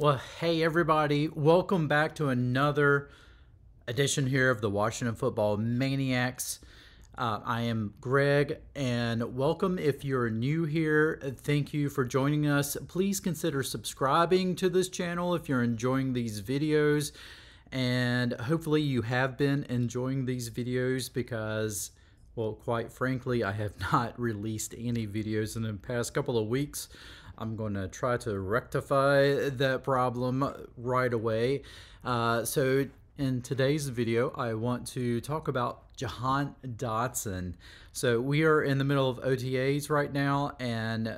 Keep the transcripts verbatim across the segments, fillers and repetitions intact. Well, hey everybody, welcome back to another edition here of the Washington Football Maniacs. Uh, I am Greg, and welcome if you're new here. Thank you for joining us. Please consider subscribing to this channel if you're enjoying these videos, and hopefully you have been enjoying these videos because, well, quite frankly, I have not released any videos in the past couple of weeks. I'm going to try to rectify that problem right away. Uh, so in today's video, I want to talk about Jahan Dotson. So we are in the middle of O T As right now, and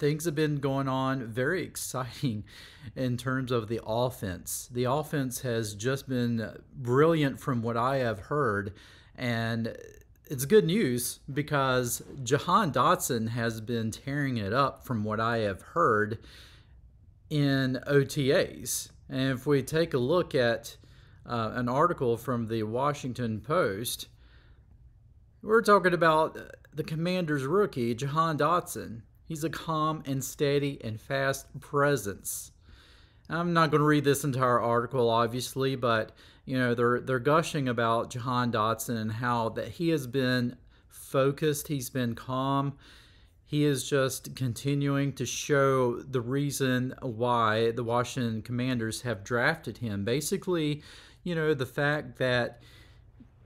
things have been going on very exciting in terms of the offense. The offense has just been brilliant from what I have heard, and it's good news because Jahan Dotson has been tearing it up from what I have heard in O T As. And if we take a look at uh, an article from the Washington Post, we're talking about the Commanders rookie, Jahan Dotson. He's a calm and steady and fast presence. I'm not going to read this entire article, obviously, but you know they're they're gushing about Jahan Dotson and how that he has been focused, he's been calm, he is just continuing to show the reason why the Washington Commanders have drafted him. Basically, you know the fact that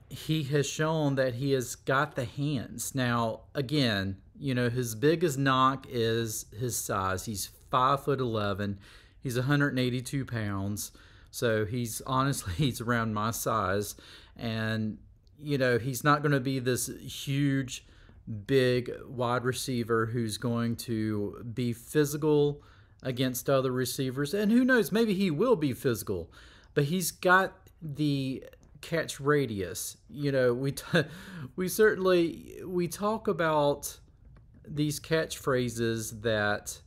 he has shown that he has got the hands. Now, again, you know his biggest knock is his size. He's five foot eleven. He's one hundred eighty-two pounds, so he's honestly he's around my size, and you know he's not going to be this huge, big wide receiver who's going to be physical against other receivers. And who knows, maybe he will be physical, but he's got the catch radius. You know, we t we certainly we talk about these catchphrases that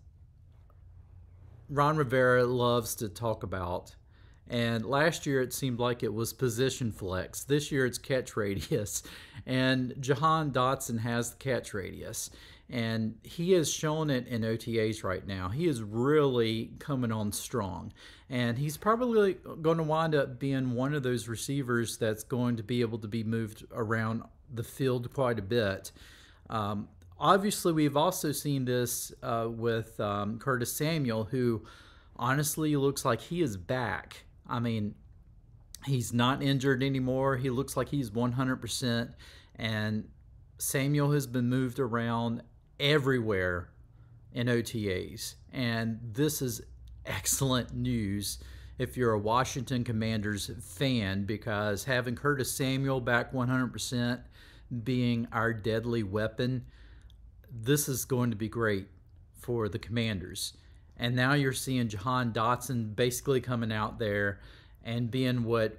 Ron Rivera loves to talk about, and last year it seemed like it was position flex. This year it's catch radius, and Jahan Dotson has the catch radius, and he has shown it in O T As right now. He is really coming on strong, and he's probably going to wind up being one of those receivers that's going to be able to be moved around the field quite a bit. Um, Obviously, we've also seen this uh, with um, Curtis Samuel, who honestly looks like he is back. I mean, he's not injured anymore. He looks like he's one hundred percent, and Samuel has been moved around everywhere in O T As, and this is excellent news if you're a Washington Commanders fan, because having Curtis Samuel back one hundred percent, being our deadly weapon, this is going to be great for the Commanders. And now you're seeing Jahan Dotson basically coming out there and being what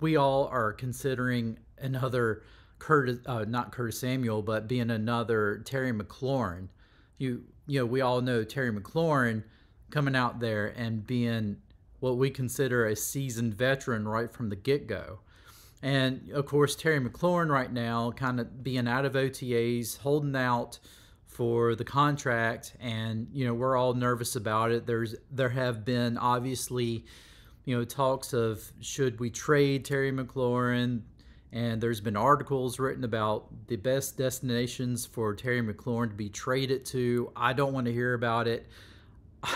we all are considering another Curtis, uh, not Curtis Samuel, but being another Terry McLaurin. You, you know, we all know Terry McLaurin coming out there and being what we consider a seasoned veteran right from the get-go. And, of course, Terry McLaurin right now kind of being out of O T As, holding out for the contract, and you know we're all nervous about it. There's there have been obviously you know talks of should we trade Terry McLaurin, and there's been articles written about the best destinations for Terry McLaurin to be traded to. I don't want to hear about it.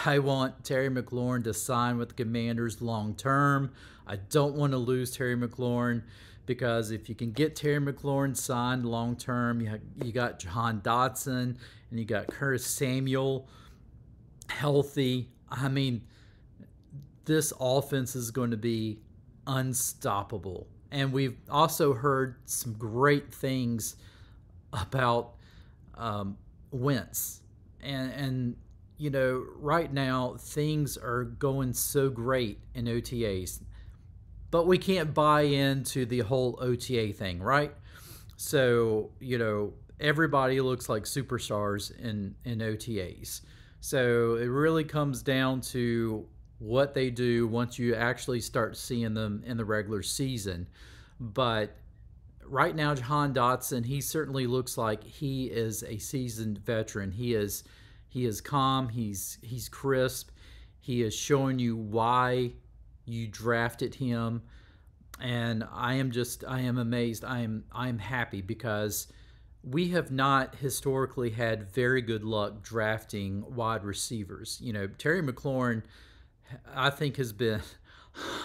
I want Terry McLaurin to sign with the Commanders long term. I don't want to lose Terry McLaurin, because if you can get Terry McLaurin signed long term, you, you got Jahan Dotson and you got Curtis Samuel healthy. I mean, this offense is going to be unstoppable. And we've also heard some great things about um, Wentz. And, and you know, right now things are going so great in O T As. But we can't buy into the whole O T A thing, right? So, you know, everybody looks like superstars in, in O T As. So it really comes down to what they do once you actually start seeing them in the regular season. But right now, Jahan Dotson, he certainly looks like he is a seasoned veteran. He is he is calm. He's, he's crisp. He is showing you why you drafted him. And I am just, I am amazed. I am, I am happy because we have not historically had very good luck drafting wide receivers. You know, Terry McLaurin, I think, has been,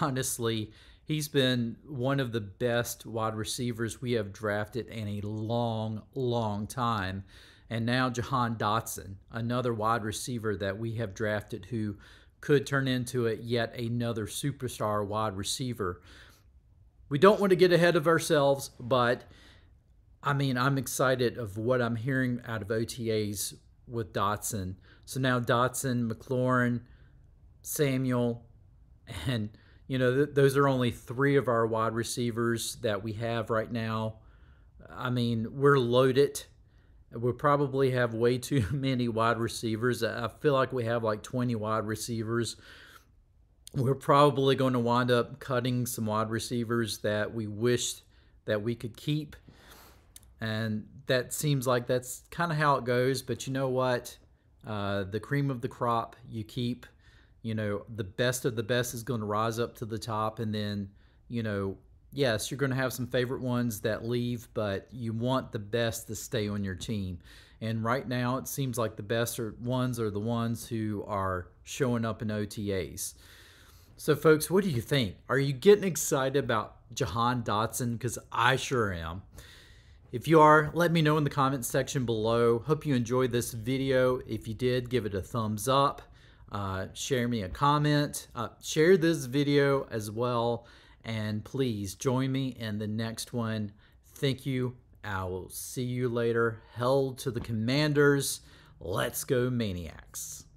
honestly, he's been one of the best wide receivers we have drafted in a long, long time. And now Jahan Dotson, another wide receiver that we have drafted who could turn into it yet another superstar wide receiver. We don't want to get ahead of ourselves, but I mean, I'm excited of what I'm hearing out of O T As with Dotson. So now Dotson, McLaurin, Samuel, and, you know, th those are only three of our wide receivers that we have right now. I mean, we're loaded. We probably have way too many wide receivers. I feel like we have like twenty wide receivers. We're probably going to wind up cutting some wide receivers that we wished that we could keep. And that seems like that's kind of how it goes. But you know what? Uh, the cream of the crop you keep. You know, the best of the best is going to rise up to the top. And then, you know, yes, you're going to have some favorite ones that leave, but you want the best to stay on your team. And right now, it seems like the best are, ones are the ones who are showing up in O T As. So, folks, what do you think? Are you getting excited about Jahan Dotson? Because I sure am. If you are, let me know in the comments section below. Hope you enjoyed this video. If you did, give it a thumbs up. Uh, share me a comment. Uh, share this video as well. And please join me in the next one. Thank you. I will see you later. Hail to the Commanders. Let's go Maniacs.